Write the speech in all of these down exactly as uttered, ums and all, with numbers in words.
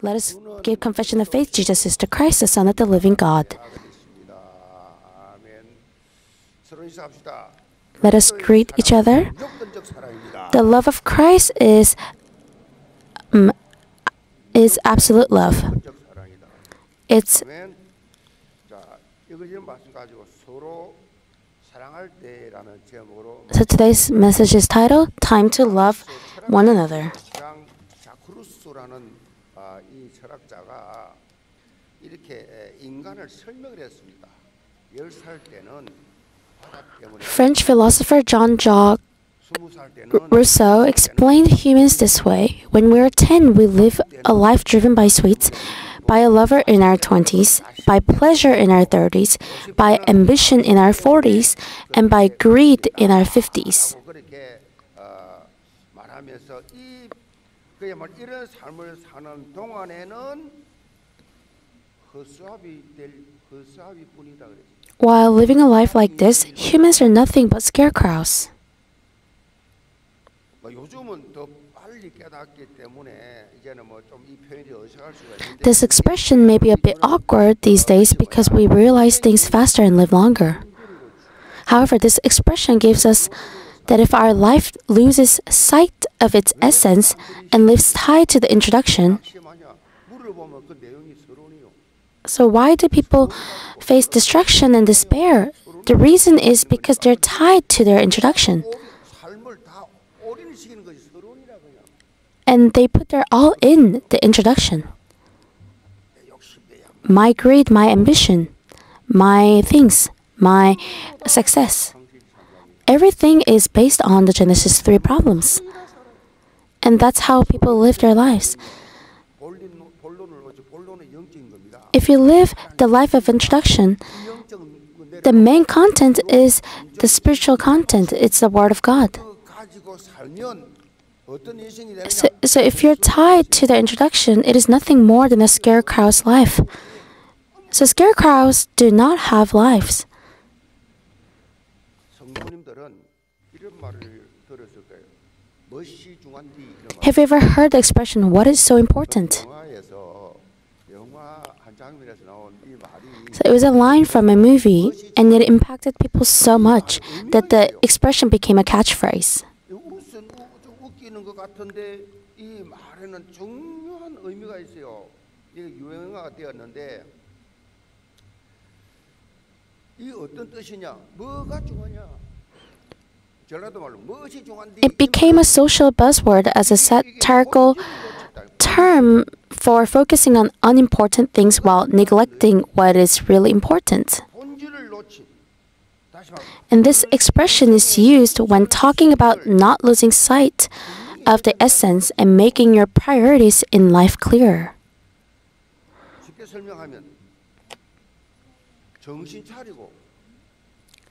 Let us give confession of faith. Jesus is the Christ, the Son of the living God. Let us greet each other. The love of Christ is, um, is absolute love. It's So today's message is titled, Time to Love One Another. French philosopher Jean-Jacques Rousseau explained humans this way. When we are ten, we live a life driven by sweets, by a lover in our twenties, by pleasure in our thirties, by ambition in our forties, and by greed in our fifties. While living a life like this, humans are nothing but scarecrows. This expression may be a bit awkward these days because we realize things faster and live longer. However, this expression gives us that if our life loses sight of its essence and lives tied to the introduction, so why do people face distraction and despair? The reason is because they're tied to their introduction. And they put their all in the introduction. My greed, my ambition, my things, my success. Everything is based on the Genesis three problems. And that's how people live their lives. If you live the life of introduction, the main content is the spiritual content. It's the Word of God. So, so if you're tied to the introduction, it is nothing more than a scarecrow's life. So scarecrows do not have lives. Have you ever heard the expression, what is so important? So it was a line from a movie, and it impacted people so much that the expression became a catchphrase. It became a social buzzword as a satirical term for focusing on unimportant things while neglecting what is really important. And this expression is used when talking about not losing sight of the essence and making your priorities in life clearer.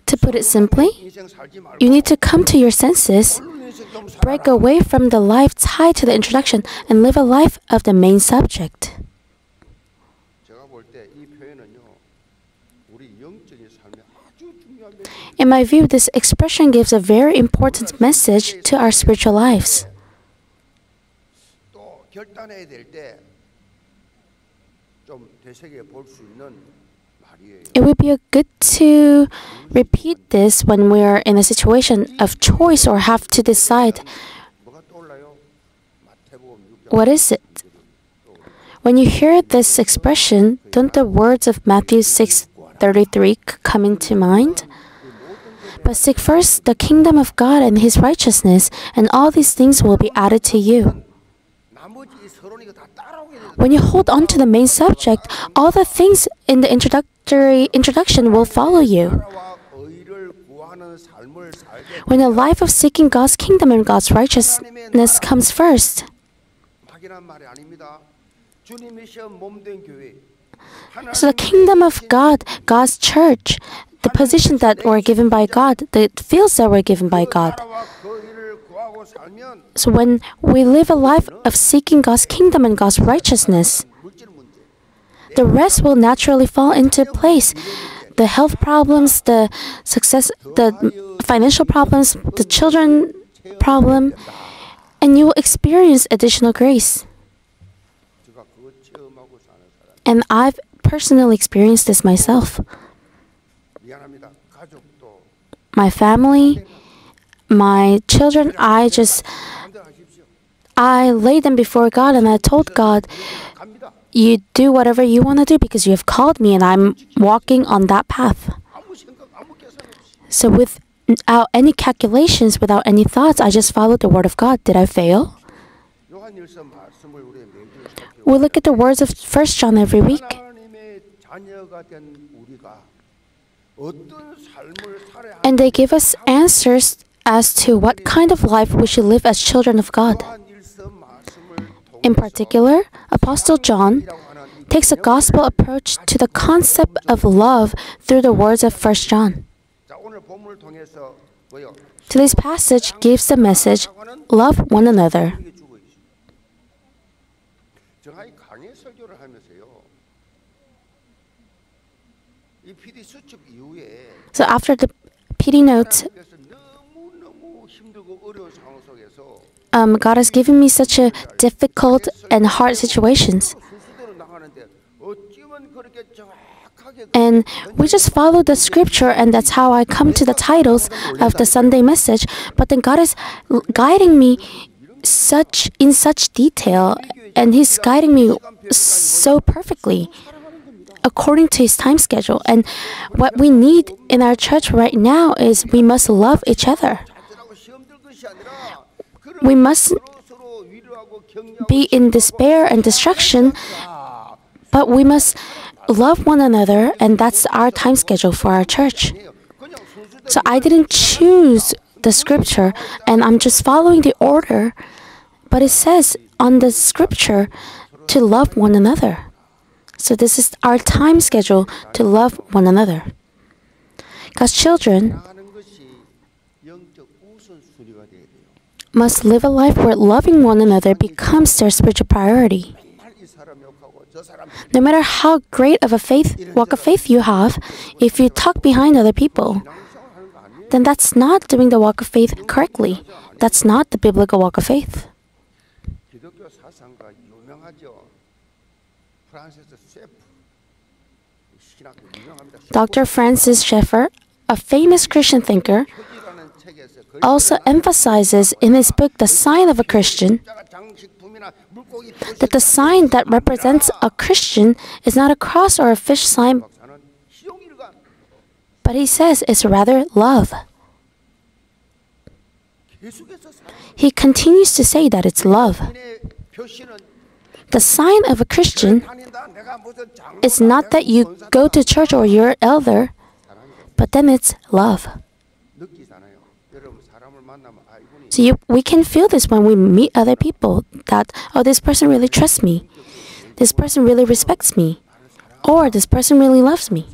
To put it simply, you need to come to your senses, break away from the life tied to the introduction, and live a life of the main subject. In my view, this expression gives a very important message to our spiritual lives. It would be good to repeat this when we are in a situation of choice or have to decide what is it. When you hear this expression, don't the words of Matthew six thirty-three come into mind? But seek first the kingdom of God and His righteousness, and all these things will be added to you. When you hold on to the main subject, all the things in the introductory introduction will follow you. When a life of seeking God's kingdom and God's righteousness comes first, so the kingdom of God, God's church, the positions that were given by God, the fields that were given by God. So when we live a life of seeking God's kingdom and God's righteousness, the rest will naturally fall into place. The health problems, the success, the financial problems, the children problem, and you will experience additional grace. And I've personally experienced this myself. My family, my children, I just, I laid them before God and I told God, you do whatever you want to do because you have called me and I'm walking on that path. So without any calculations, without any thoughts, I just followed the word of God. Did I fail? We look at the words of First John every week. And they give us answers as to what kind of life we should live as children of God. In particular, Apostle John takes a gospel approach to the concept of love through the words of First John. Today's passage gives the message, love one another. So after the P D notes, um, God has given me such a difficult and hard situations. And we just follow the scripture, and that's how I come to the titles of the Sunday message. But then God is guiding me such in such detail, and He's guiding me so perfectly according to His time schedule. And what we need in our church right now is we must love each other. We must be in despair and destruction, but we must love one another, and that's our time schedule for our church. So I didn't choose the scripture, and I'm just following the order, but it says on the scripture to love one another. So this is our time schedule to love one another. God's children must live a life where loving one another becomes their spiritual priority. No matter how great of a faith, walk of faith you have, if you talk behind other people, then that's not doing the walk of faith correctly. That's not the biblical walk of faith. Doctor Francis Schaeffer, a famous Christian thinker, also emphasizes in his book, The Sign of a Christian, that the sign that represents a Christian is not a cross or a fish sign, but he says it's rather love. He continues to say that it's love. The sign of a Christian is not that you go to church or you're an elder, but then it's love. So you, we can feel this when we meet other people, that, oh, this person really trusts me, this person really respects me, or this person really loves me,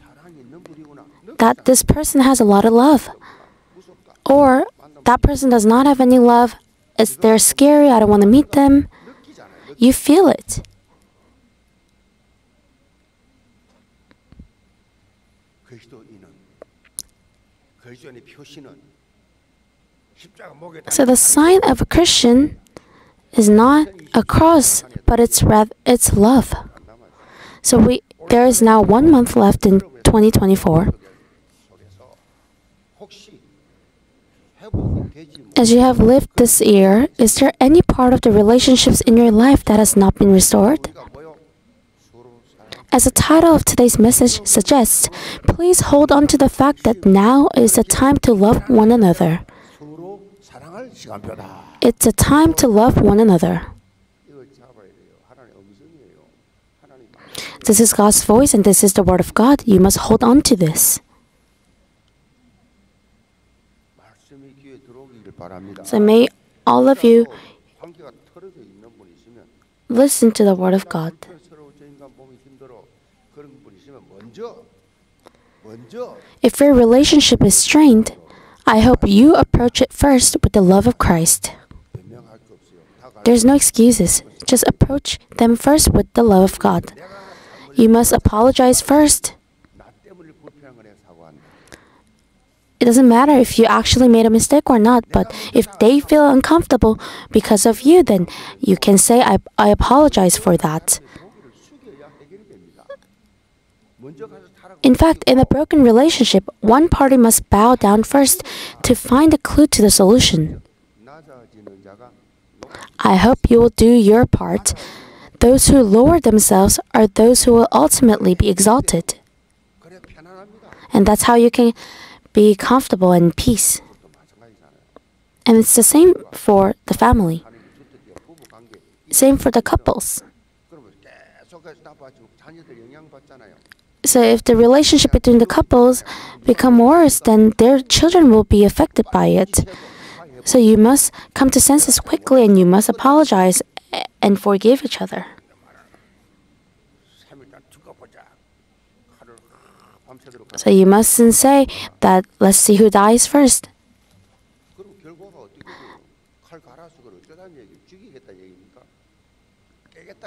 that this person has a lot of love, or that person does not have any love, it's, they're scary, I don't want to meet them. You feel it. So the sign of a Christian is not a cross, but it's rather, it's love. So we there is now one month left in twenty twenty-four. As you have lived this year, is there any part of the relationships in your life that has not been restored? As the title of today's message suggests, please hold on to the fact that now is the time to love one another. It's a time to love one another. This is God's voice and this is the word of God. You must hold on to this. So may all of you listen to the word of God. If your relationship is strained, I hope you approach it first with the love of Christ. There's no excuses. Just approach them first with the love of God. You must apologize first. It doesn't matter if you actually made a mistake or not, but if they feel uncomfortable because of you, then you can say, I, I apologize for that. In fact, in a broken relationship, one party must bow down first to find a clue to the solution. I hope you will do your part. Those who lower themselves are those who will ultimately be exalted. And that's how you can be comfortable and peace. And it's the same for the family. Same for the couples. So if the relationship between the couples become worse, then their children will be affected by it. So you must come to senses quickly, and you must apologize and forgive each other. So you mustn't say that, let's see who dies first.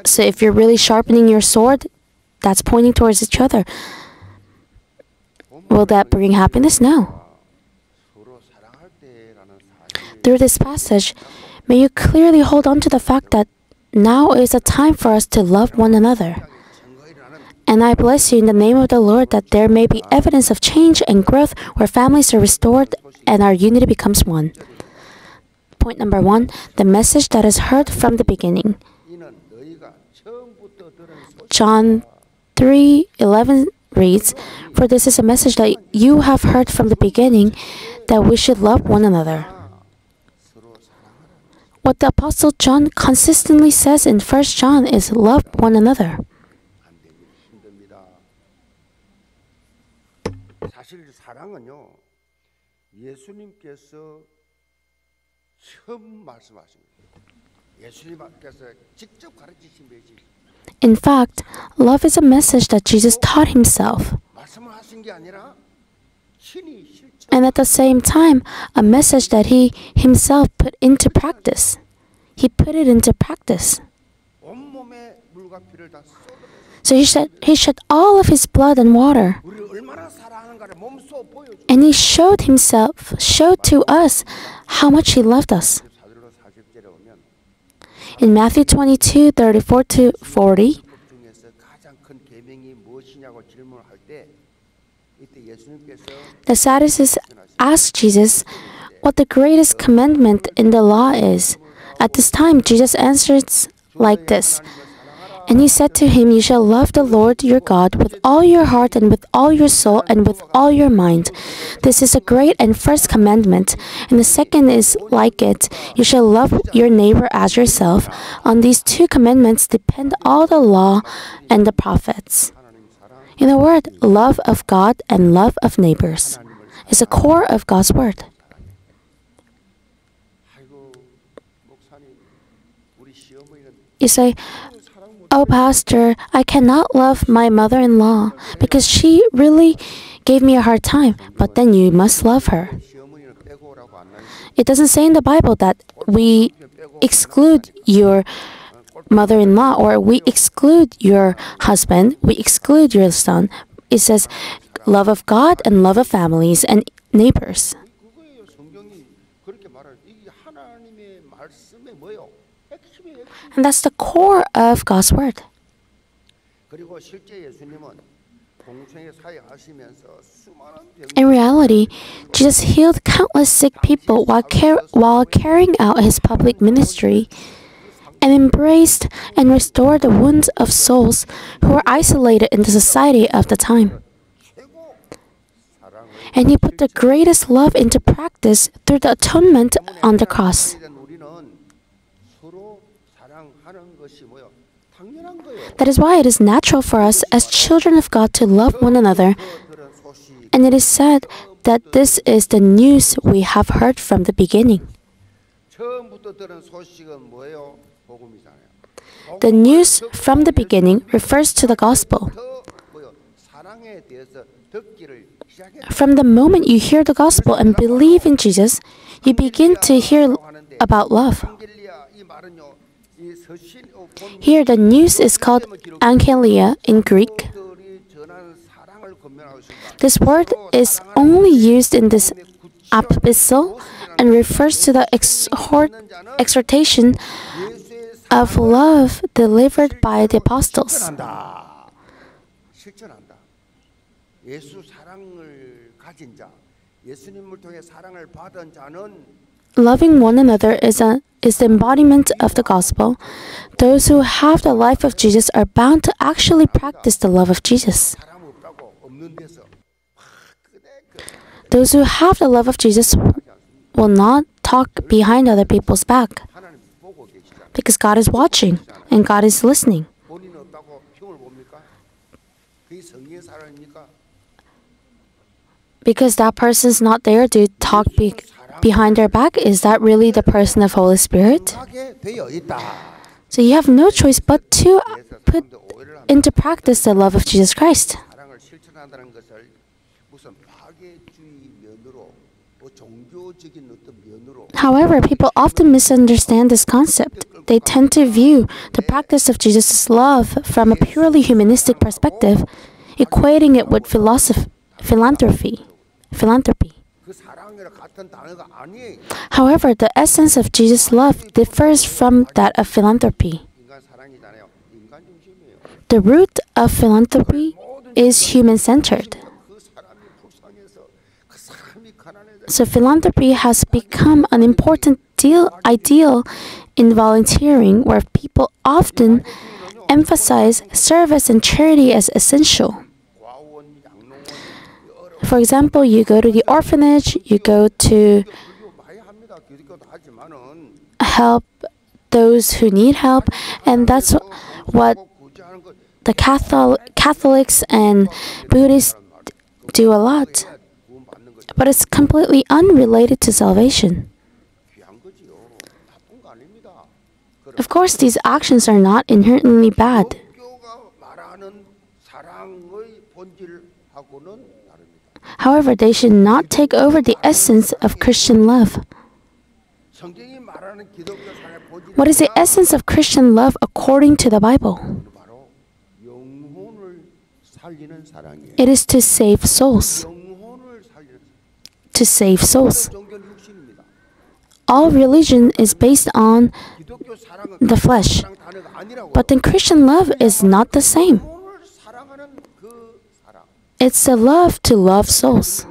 So if you're really sharpening your sword, that's pointing towards each other. Will that bring happiness? No. Through this passage, may you clearly hold on to the fact that now is a time for us to love one another. And I bless you in the name of the Lord that there may be evidence of change and growth where families are restored and our unity becomes one. Point number one, the message that is heard from the beginning. John three eleven reads, "For this is a message that you have heard from the beginning, that we should love one another." What the Apostle John consistently says in First John is, love one another. In fact, love is a message that Jesus taught himself. And at the same time, a message that he himself put into practice. He put it into practice. So he shed, he shed all of his blood and water. And he showed himself, showed to us how much he loved us. In Matthew twenty-two, thirty-four to forty, the Sadducees asked Jesus what the greatest commandment in the law is. At this time, Jesus answers like this, "And he said to him, 'You shall love the Lord your God with all your heart and with all your soul and with all your mind.' This is a great and first commandment. And the second is like it. You shall love your neighbor as yourself. On these two commandments depend all the law and the prophets." In a word, love of God and love of neighbors is the core of God's word. You say, "Oh, Pastor, I cannot love my mother-in-law because she really gave me a hard time." But then you must love her. It doesn't say in the Bible that we exclude your mother-in-law, or we exclude your husband, we exclude your son. It says love of God and love of families and neighbors. And that's the core of God's word. In reality, Jesus healed countless sick people while, car while carrying out his public ministry, and embraced and restored the wounds of souls who were isolated in the society of the time. And he put the greatest love into practice through the atonement on the cross. That is why it is natural for us as children of God to love one another, and it is said that this is the news we have heard from the beginning. The news from the beginning refers to the gospel. From the moment you hear the gospel and believe in Jesus, you begin to hear about love. Here, the news is called angelia in Greek. This word is only used in this epistle and refers to the exhort, exhortation of love delivered by the apostles. Loving one another is, a, is the embodiment of the gospel. Those who have the life of Jesus are bound to actually practice the love of Jesus. Those who have the love of Jesus will not talk behind other people's back, because God is watching and God is listening. Because that person's not there to talk be behind their back, is that really the person of Holy Spirit? So you have no choice but to put into practice the love of Jesus Christ. However, people often misunderstand this concept. They tend to view the practice of Jesus' love from a purely humanistic perspective, equating it with philanthropy. philanthropy. However, the essence of Jesus' love differs from that of philanthropy. The root of philanthropy is human-centered. So philanthropy has become an important deal, ideal in volunteering, where people often emphasize service and charity as essential. For example, you go to the orphanage, you go to help those who need help, and that's what the Catholic, Catholics and Buddhists do a lot. But it's completely unrelated to salvation. Of course, these actions are not inherently bad. However, they should not take over the essence of Christian love. What is the essence of Christian love according to the Bible? It is to save souls. to save souls. All religion is based on the flesh. But then Christian love is not the same. It's the love to love souls.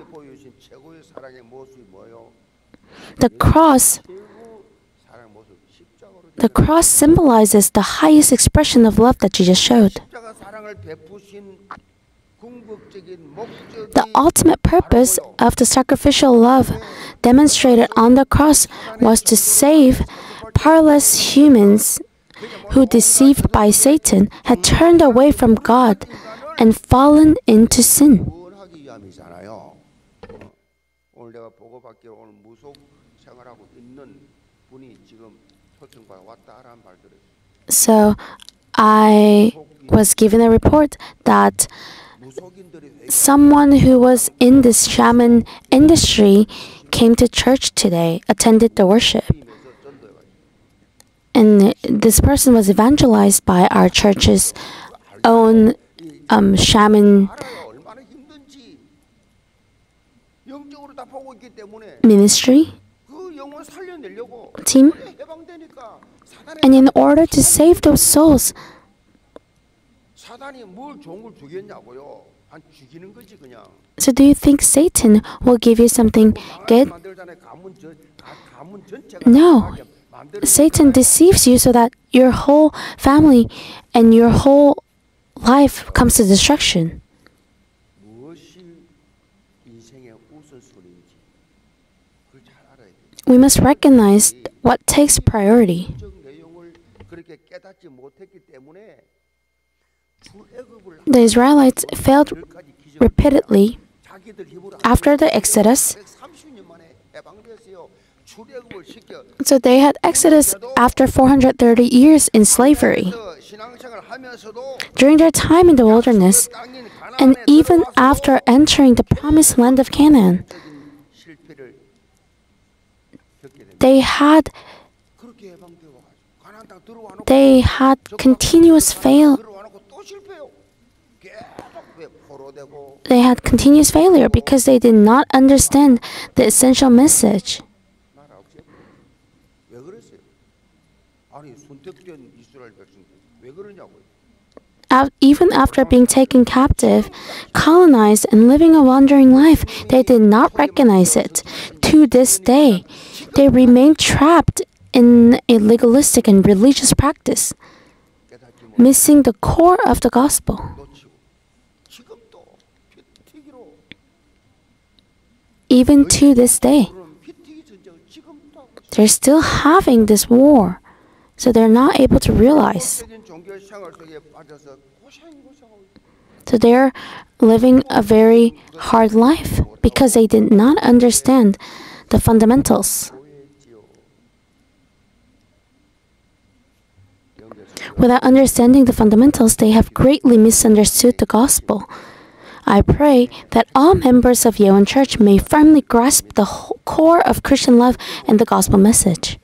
The cross, the cross symbolizes the highest expression of love that Jesus showed. The ultimate purpose of the sacrificial love demonstrated on the cross was to save powerless humans who, deceived by Satan, had turned away from God and fallen into sin. So, I was given a report that someone who was in this shaman industry came to church today, attended the worship. And this person was evangelized by our church's own um, shaman ministry team. And in order to save those souls, so do you think Satan will give you something good? No. Satan deceives you so that your whole family and your whole life comes to destruction. We must recognize what takes priority. The Israelites failed repeatedly after the Exodus. So they had Exodus after four hundred thirty years in slavery. During their time in the wilderness, and even after entering the promised land of Canaan, they had they had continuous fail. They had continuous failure because they did not understand the essential message. even after being taken captive, colonized, and living a wandering life, they did not recognize it. To this day, they remain trapped in a legalistic and religious practice, missing the core of the gospel. Even to this day, they're still having this war, so they're not able to realize. So they're living a very hard life because they did not understand the fundamentals. Without understanding the fundamentals, they have greatly misunderstood the gospel. I pray that all members of Yewon Church may firmly grasp the core of Christian love and the gospel message.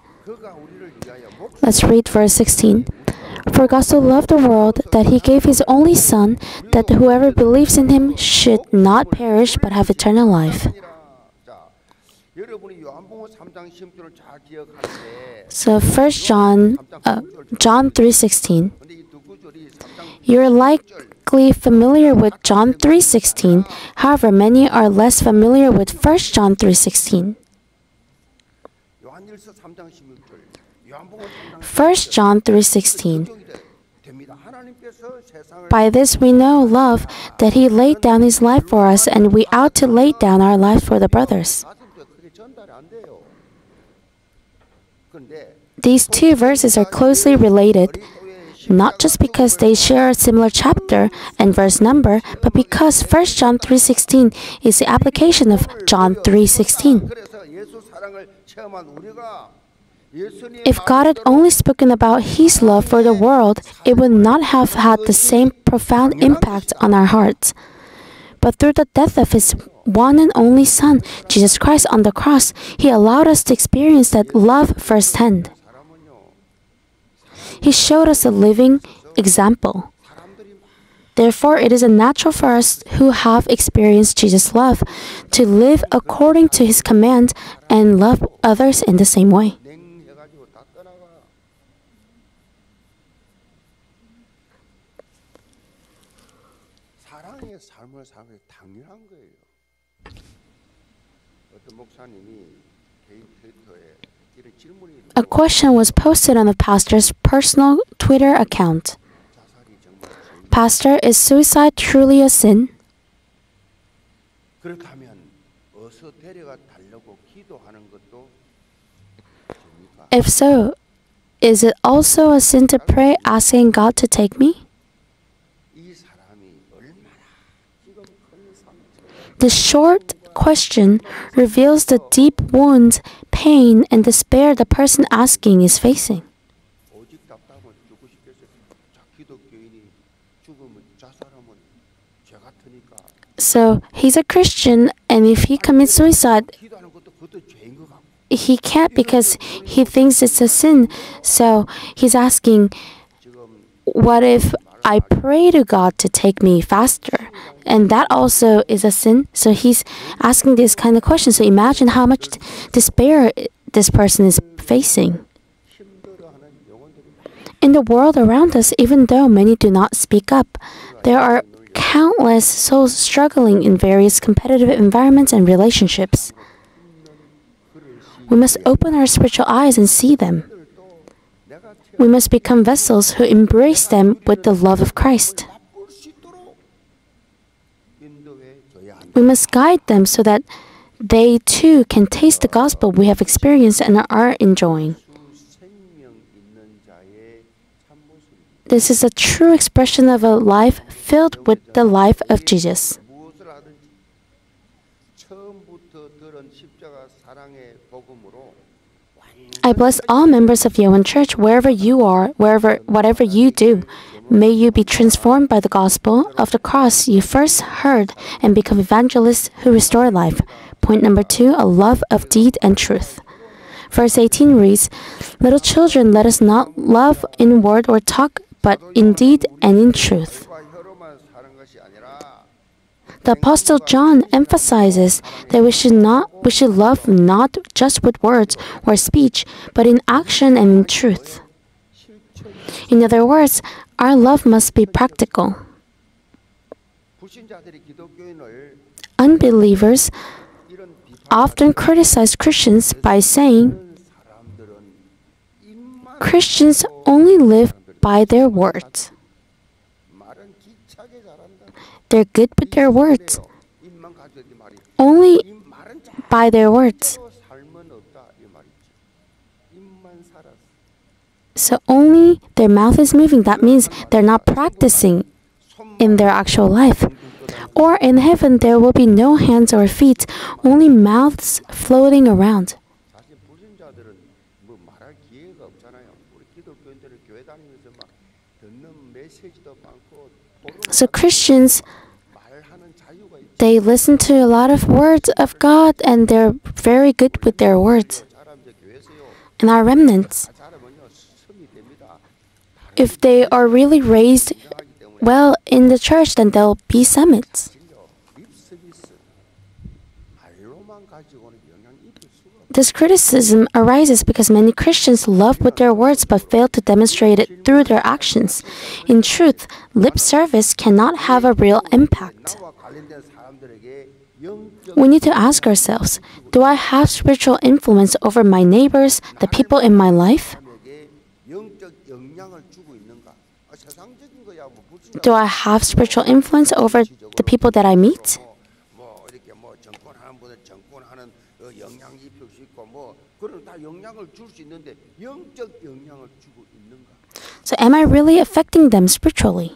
Let's read verse sixteen. For God so loved the world that He gave His only Son, that whoever believes in Him should not perish but have eternal life. So first John, uh, John three sixteen. You're likely familiar with John three sixteen. However, many are less familiar with first John three sixteen. first John three sixteen. By this we know love, that He laid down His life for us, and we ought to lay down our life for the brothers. These two verses are closely related, not just because they share a similar chapter and verse number, but because first John three sixteen is the application of John three sixteen. If God had only spoken about His love for the world, it would not have had the same profound impact on our hearts. But through the death of His one and only Son, Jesus Christ, on the cross, He allowed us to experience that love firsthand. He showed us a living example. Therefore, it is natural for us who have experienced Jesus' love to live according to His command and love others in the same way. A question was posted on the pastor's personal Twitter account. Pastor, is suicide truly a sin? If so, is it also a sin to pray asking God to take me? The short question reveals the deep wound, pain, and despair the person asking is facing. So, he's a Christian, and if he commits suicide, he can't because he thinks it's a sin. So, he's asking, what if I pray to God to take me faster? And that also is a sin. So he's asking this kind of question. So imagine how much despair this person is facing. In the world around us, even though many do not speak up, there are countless souls struggling in various competitive environments and relationships. We must open our spiritual eyes and see them. We must become vessels who embrace them with the love of Christ. We must guide them so that they too can taste the gospel we have experienced and are enjoying. This is a true expression of a life filled with the life of Jesus. I bless all members of Yewon Church, wherever you are, wherever, whatever you do. May you be transformed by the gospel of the cross you first heard and become evangelists who restore life. Point number two, a love of deed and truth. Verse eighteen reads, Little children, let us not love in word or talk, but in deed and in truth. The Apostle John emphasizes that we should not we should love not just with words or speech, but in action and in truth. In other words, our love must be practical. Unbelievers often criticize Christians by saying, Christians only live by their words. They're good with their words. Only by their words. So only their mouth is moving. That means they're not practicing in their actual life. Or in heaven, there will be no hands or feet, only mouths floating around. So Christians, they listen to a lot of words of God, and they're very good with their words. And our remnants, if they are really raised well in the church, then there'll be summits. This criticism arises because many Christians love with their words but fail to demonstrate it through their actions. In truth, lip service cannot have a real impact. We need to ask ourselves, do I have spiritual influence over my neighbors, the people in my life? Do I have spiritual influence over the people that I meet? So am I really affecting them spiritually?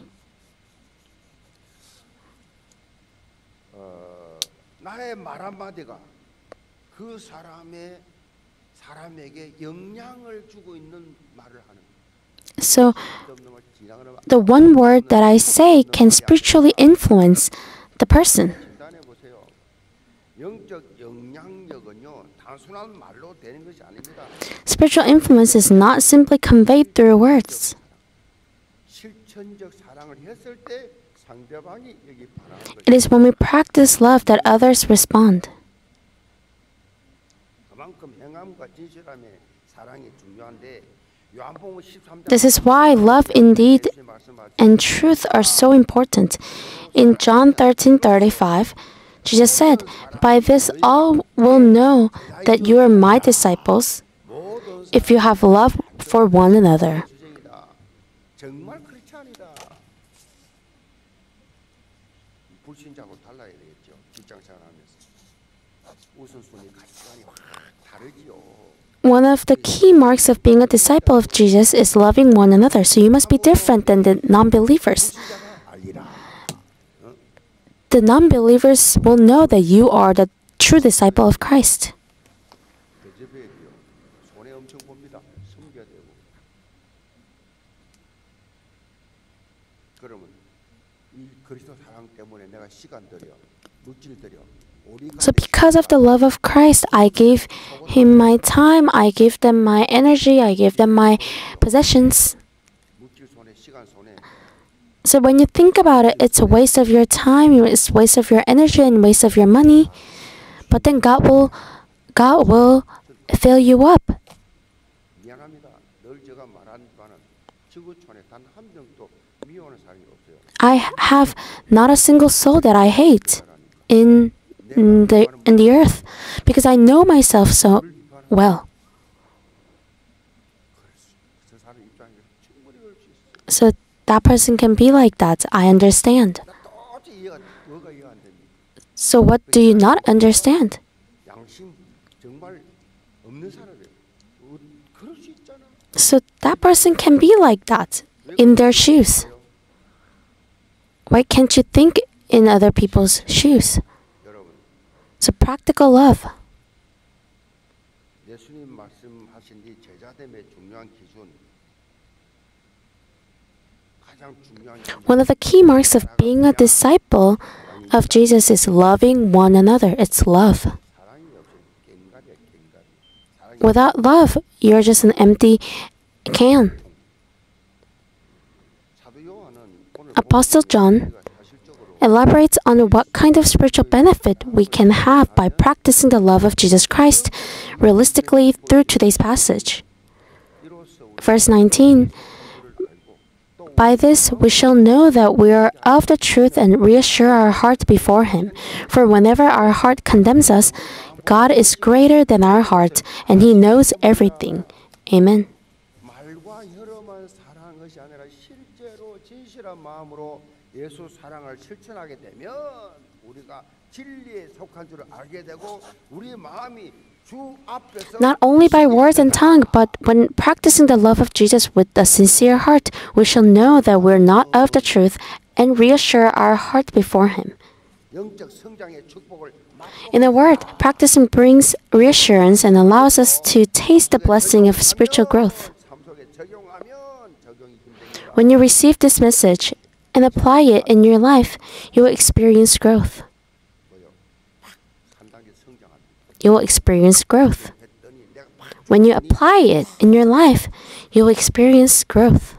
So the one word that I say can spiritually influence the person. Spiritual influence is not simply conveyed through words. It is when we practice love that others respond. This is why love indeed and truth are so important. In John thirteen thirty-five, Jesus said, "By this all will know that you are my disciples, if you have love for one another." One of the key marks of being a disciple of Jesus is loving one another, so you must be different than the non-believers. The non-believers will know that you are the true disciple of Christ. So because of the love of Christ, I gave him my time, I gave them my energy, I gave them my possessions. So when you think about it, it's a waste of your time, it's a waste of your energy, and waste of your money. But then God will, God will fill you up. I have not a single soul that I hate in In the, in the earth, because I know myself so well. So that person can be like that. I understand. So what do you not understand? So that person can be like that in their shoes. Why can't you think in other people's shoes? So practical love. One of the key marks of being a disciple of Jesus is loving one another. It's love. Without love, you're just an empty can. Apostle John elaborates on what kind of spiritual benefit we can have by practicing the love of Jesus Christ realistically through today's passage. Verse nineteen, By this we shall know that we are of the truth and reassure our heart before Him. For whenever our heart condemns us, God is greater than our heart, and He knows everything. Amen. Not only by words and tongue, but when practicing the love of Jesus with a sincere heart, we shall know that we are not of the truth and reassure our heart before Him. In a word, practicing brings reassurance and allows us to taste the blessing of spiritual growth. When you receive this message and apply it in your life, you will experience growth. You will experience growth. When you apply it in your life, you will experience growth.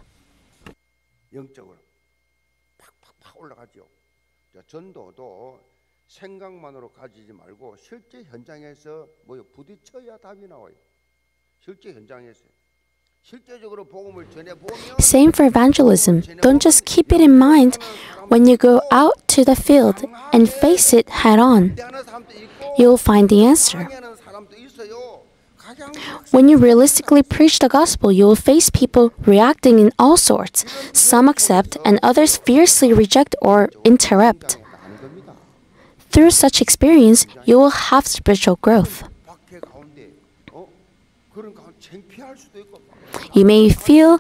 Same for evangelism. Don't just keep it in mind when you go out to the field and face it head on. You'll find the answer. When you realistically preach the gospel, you will face people reacting in all sorts. Some accept and others fiercely reject or interrupt. Through such experience, you will have spiritual growth. You may feel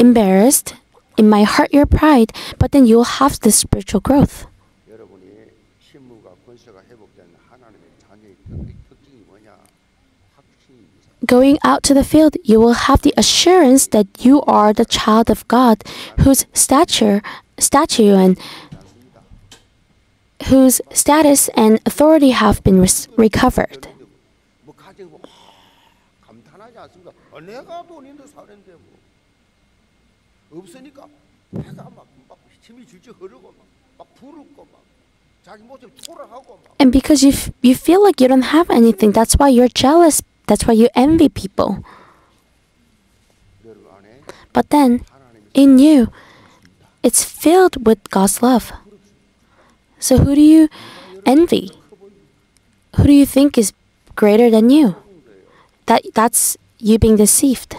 embarrassed, it might hurt your pride, but then you will have this spiritual growth. Going out to the field, you will have the assurance that you are the child of God, whose stature, statue and whose status and authority have been res- recovered. And because you f- you feel like you don't have anything, that's why you're jealous. That's why you envy people. But then, in you, it's filled with God's love. So who do you envy? Who do you think is greater than you? That, that's you being deceived.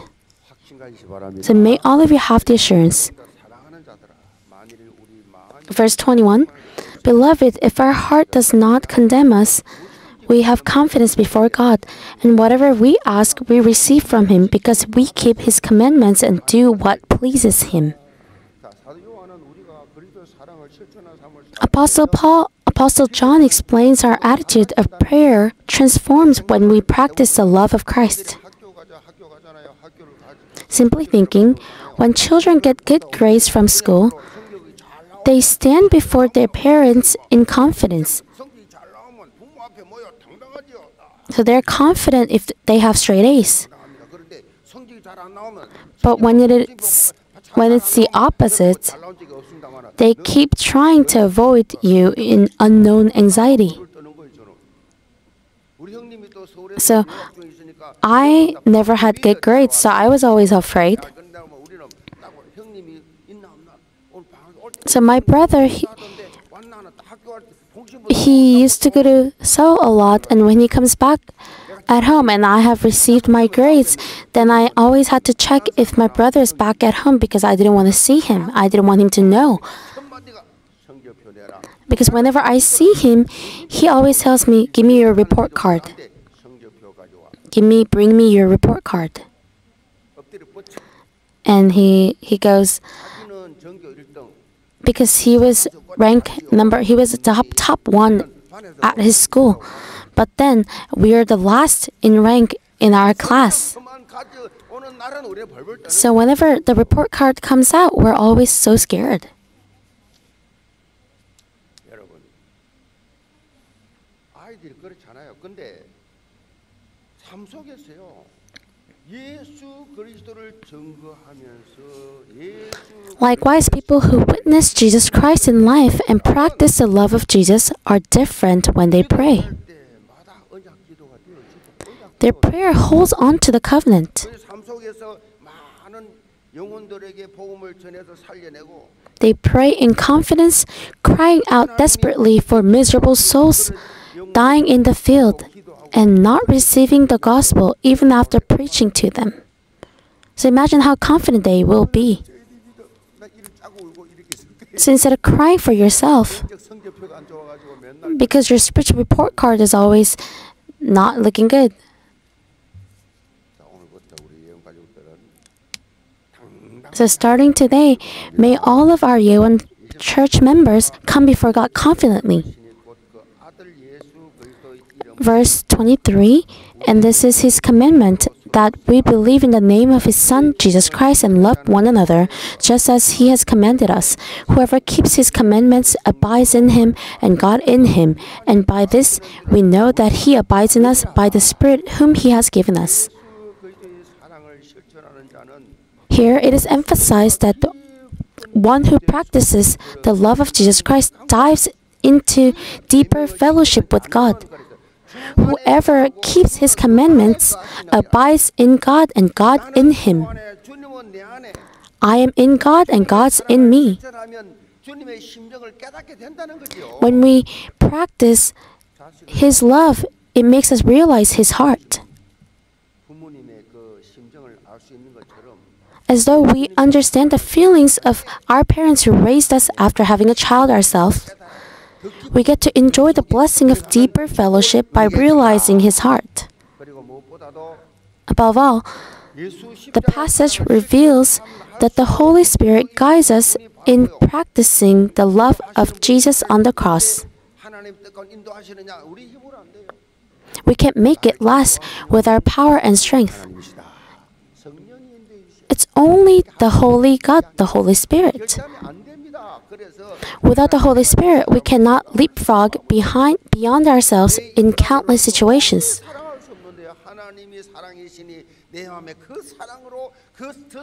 So may all of you have the assurance. Verse twenty-one, Beloved, if our heart does not condemn us, we have confidence before God, and whatever we ask, we receive from Him, because we keep His commandments and do what pleases Him. Apostle Paul, Apostle John explains our attitude of prayer transforms when we practice the love of Christ. Simply thinking, when children get good grades from school, they stand before their parents in confidence. So they're confident if they have straight A's. But when it's, when it's the opposite, they keep trying to avoid you in unknown anxiety. So I never had good grades, so I was always afraid. So my brother, he, He used to go to Seoul a lot, and when he comes back at home and I have received my grades, then I always had to check if my brother is back at home, because I didn't want to see him. I didn't want him to know. Because whenever I see him, he always tells me, give me your report card. Give me, bring me your report card. And he, he goes, because he was rank number, he was top top one at his school, but then we are the last in rank in our class. So whenever the report card comes out, we're always so scared. Likewise, people who witness Jesus Christ in life and practice the love of Jesus are different when they pray. Their prayer holds on to the covenant. They pray in confidence, crying out desperately for miserable souls dying in the field and not receiving the gospel even after preaching to them. So imagine how confident they will be. So instead of crying for yourself, because your spiritual report card is always not looking good. So starting today, may all of our Yewon Church members come before God confidently. Verse twenty-three, and this is His commandment, that we believe in the name of His Son, Jesus Christ, and love one another, just as He has commanded us. Whoever keeps His commandments abides in Him, and God in him. And by this, we know that He abides in us by the Spirit whom He has given us. Here it is emphasized that the one who practices the love of Jesus Christ dives into deeper fellowship with God. Whoever keeps His commandments abides in God and God in him. I am in God and God's in me. When we practice His love, it makes us realize His heart. As though we understand the feelings of our parents who raised us after having a child ourselves, we get to enjoy the blessing of deeper fellowship by realizing His heart. Above all, the passage reveals that the Holy Spirit guides us in practicing the love of Jesus on the cross. We can't make it last with our power and strength. It's only the Holy God, the Holy Spirit. Without the Holy Spirit, we cannot leapfrog behind, beyond ourselves in countless situations.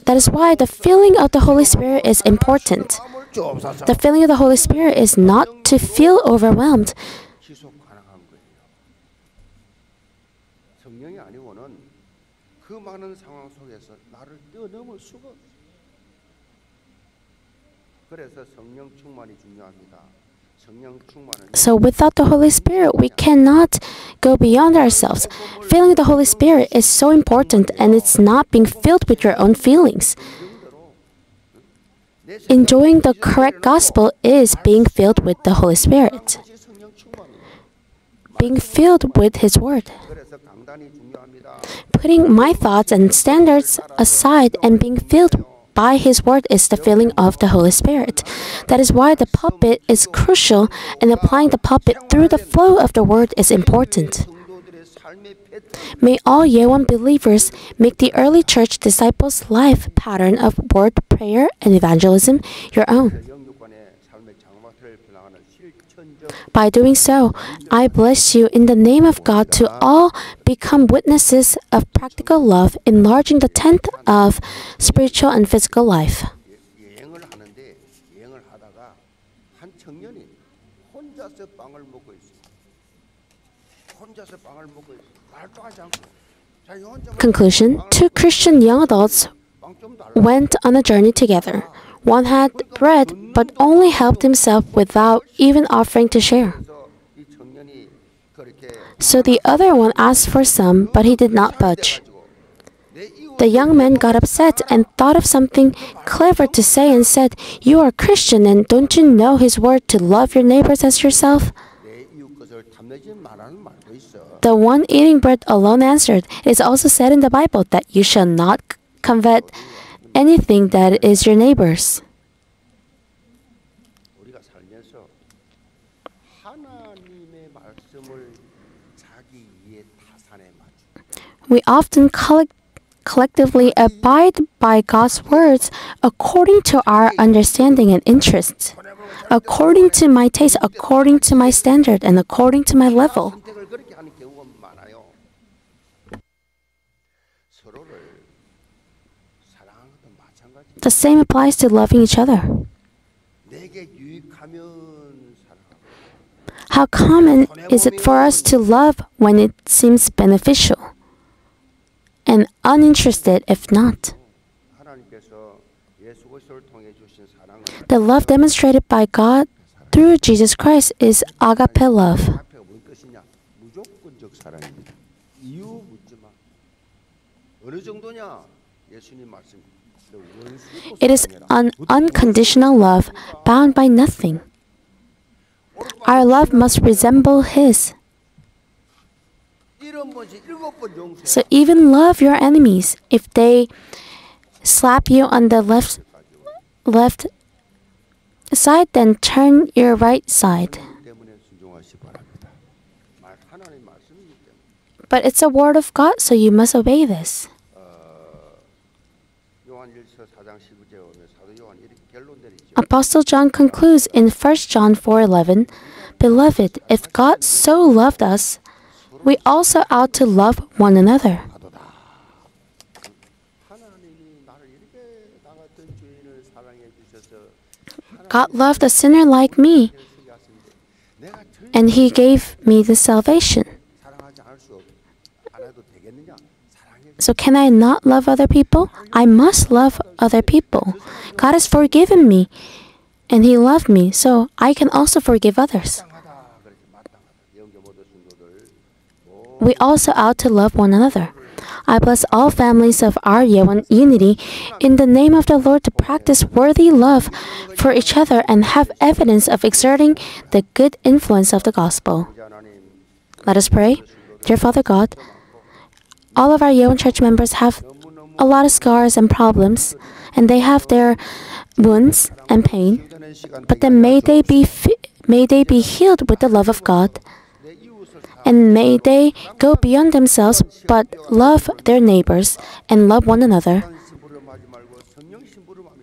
That is why the feeling of the Holy Spirit is important. The feeling of the Holy Spirit is not to feel overwhelmed. So without the Holy Spirit, we cannot go beyond ourselves. Feeling the Holy Spirit is so important, and it's not being filled with your own feelings. Enjoying the correct gospel is being filled with the Holy Spirit, being filled with His Word. Putting my thoughts and standards aside and being filled by His Word is the filling of the Holy Spirit. That is why the pulpit is crucial, and applying the pulpit through the flow of the Word is important. May all Yewon believers make the early church disciples' life pattern of word, prayer, and evangelism your own. By doing so, I bless you in the name of God to all become witnesses of practical love, enlarging the tent of spiritual and physical life. Conclusion: two Christian young adults went on a journey together. One had bread, but only helped himself without even offering to share. So the other one asked for some, but he did not budge. The young man got upset and thought of something clever to say and said, "You are a Christian, and don't you know His word to love your neighbors as yourself?" The one eating bread alone answered, "It is also said in the Bible that you shall not covet anything that is your neighbor's." We often collect collectively abide by God's words according to our understanding and interests, according to my taste, according to my standard, and according to my level. The same applies to loving each other. How common is it for us to love when it seems beneficial, and uninterested if not? The love demonstrated by God through Jesus Christ is agape love. It is an unconditional love, bound by nothing. Our love must resemble His. So even love your enemies. If they slap you on the left, left side, then turn your right side. But it's a word of God, so you must obey this. Apostle John concludes in First John four eleven, "Beloved, if God so loved us, we also ought to love one another." God loved a sinner like me, and He gave me the salvation. So can I not love other people? I must love other people. God has forgiven me, and He loved me, so I can also forgive others. We also ought to love one another. I bless all families of our Yewon unity in the name of the Lord to practice worthy love for each other and have evidence of exerting the good influence of the gospel. Let us pray. Dear Father God, all of our Yewon Church members have a lot of scars and problems, and they have their wounds and pain. But then may they be may they be healed with the love of God, and may they go beyond themselves but love their neighbors and love one another.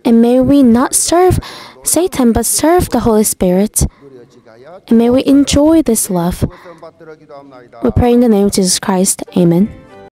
And may we not serve Satan but serve the Holy Spirit. And may we enjoy this love. We pray in the name of Jesus Christ. Amen.